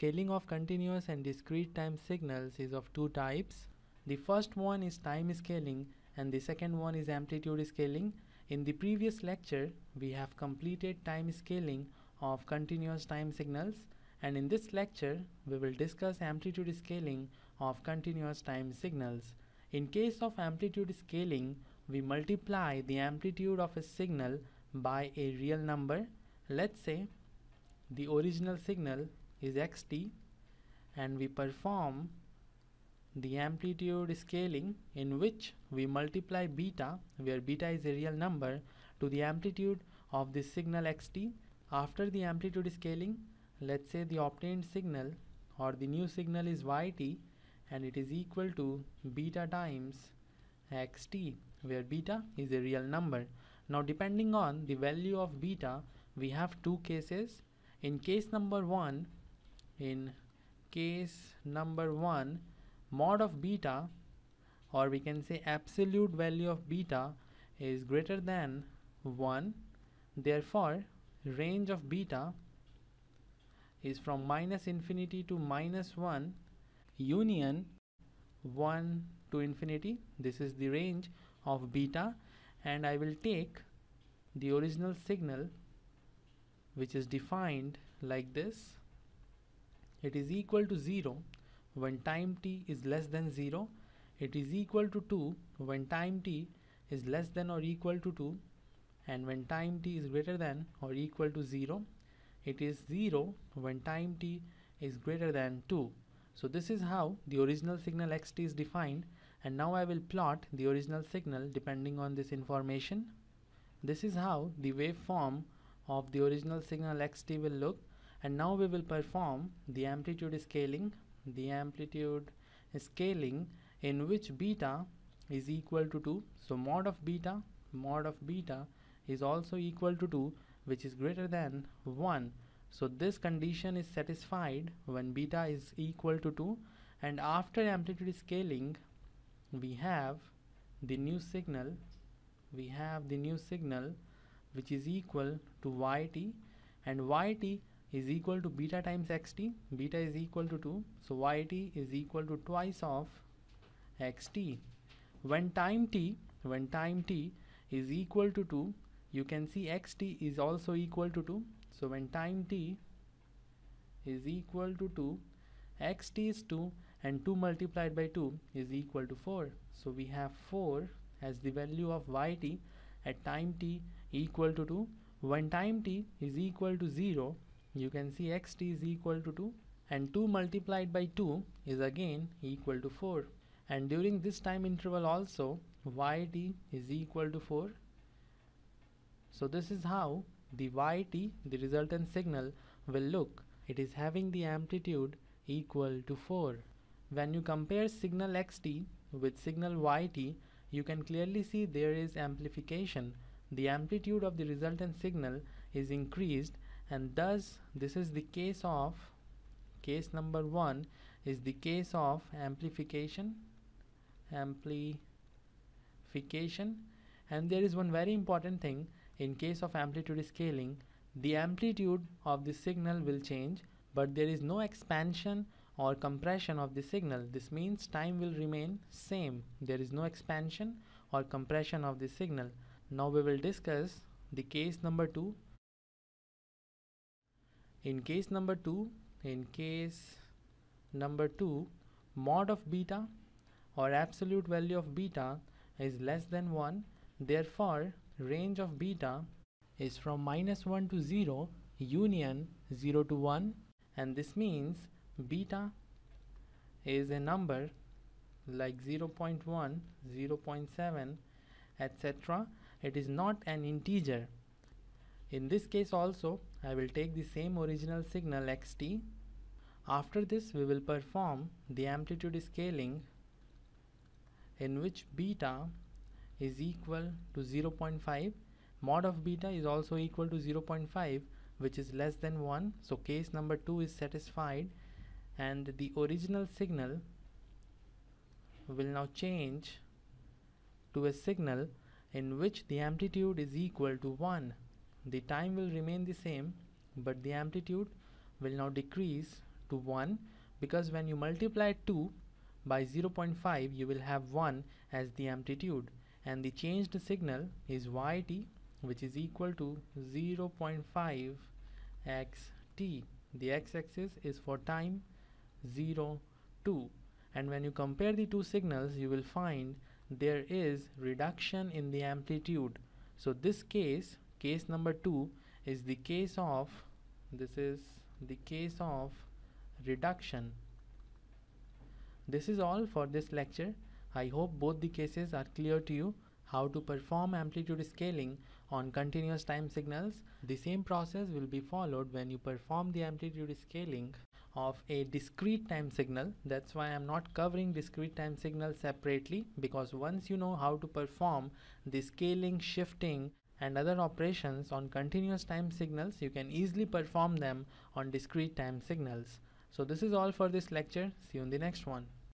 Scaling of continuous and discrete time signals is of two types. The first one is time scaling and the second one is amplitude scaling. In the previous lecture, we have completed time scaling of continuous time signals, and in this lecture, we will discuss amplitude scaling of continuous time signals. In case of amplitude scaling, we multiply the amplitude of a signal by a real number. Let's say the original signal is xt, and we perform the amplitude scaling in which we multiply beta, where beta is a real number, to the amplitude of the signal xt. After the amplitude scaling, let's say the obtained signal or the new signal is yt, and it is equal to beta times xt, where beta is a real number. Now, depending on the value of beta, we have two cases. In case number one, mod of beta, or we can say absolute value of beta, is greater than 1. Therefore, range of beta is from -infinity to -1 union 1 to infinity. This is the range of beta, and I will take the original signal, which is defined like this. It is equal to 0 when time t is less than 0. It is equal to 2 when time t is less than or equal to 2, and when time t is greater than or equal to 0. It is 0 when time t is greater than 2. So this is how the original signal xt is defined, and now I will plot the original signal depending on this information. This is how the waveform of the original signal xt will look, and now we will perform the amplitude scaling. The amplitude scaling in which beta is equal to 2. So mod of beta is also equal to 2, which is greater than 1. So this condition is satisfied when beta is equal to 2, and after amplitude scaling we have the new signal which is equal to yt, and yt is equal to beta times xt. Beta is equal to 2, so yt is equal to twice of xt. When time t is equal to 2, you can see xt is also equal to 2. So when time t is equal to 2, xt is 2, and 2 multiplied by 2 is equal to 4. So we have 4 as the value of yt at time t equal to 2. When time t is equal to 0, you can see xt is equal to 2, and 2 multiplied by 2 is again equal to 4. And during this time interval also, yt is equal to 4. So this is how the yt, the resultant signal, will look. It is having the amplitude equal to 4. When you compare signal xt with signal yt, you can clearly see there is amplification. The amplitude of the resultant signal is increased, and thus this is the case of case number 1 is the case of amplification. And there is one very important thing. In case of amplitude scaling, the amplitude of the signal will change, but there is no expansion or compression of the signal. This means time will remain same. There is no expansion or compression of the signal. Now we will discuss the case number 2. In case number 2, mod of beta or absolute value of beta is less than 1. Therefore, range of beta is from -1 to 0 union 0 to 1, and this means beta is a number like 0.1, 0.7, etc. It is not an integer. In this case also, I will take the same original signal xt. After this, we will perform the amplitude scaling in which beta is equal to 0.5. Mod of beta is also equal to 0.5, which is less than 1. So case number 2 is satisfied, and the original signal will now change to a signal in which the amplitude is equal to 1. The time will remain the same, but the amplitude will now decrease to 1, because when you multiply 2 by 0.5 you will have 1 as the amplitude, and the changed signal is yt, which is equal to 0.5 xt. The x-axis is for time 0 2, and when you compare the two signals you will find there is reduction in the amplitude. So this case, case number 2, is the case of reduction. This is all for this lecture. I hope both the cases are clear to you. How to perform amplitude scaling on continuous time signals. The same process will be followed when you perform the amplitude scaling of a discrete time signal. That's why I'm not covering discrete time signal separately, because once you know how to perform the scaling, shifting and other operations on continuous time signals, you can easily perform them on discrete time signals. So this is all for this lecture. See you in the next one.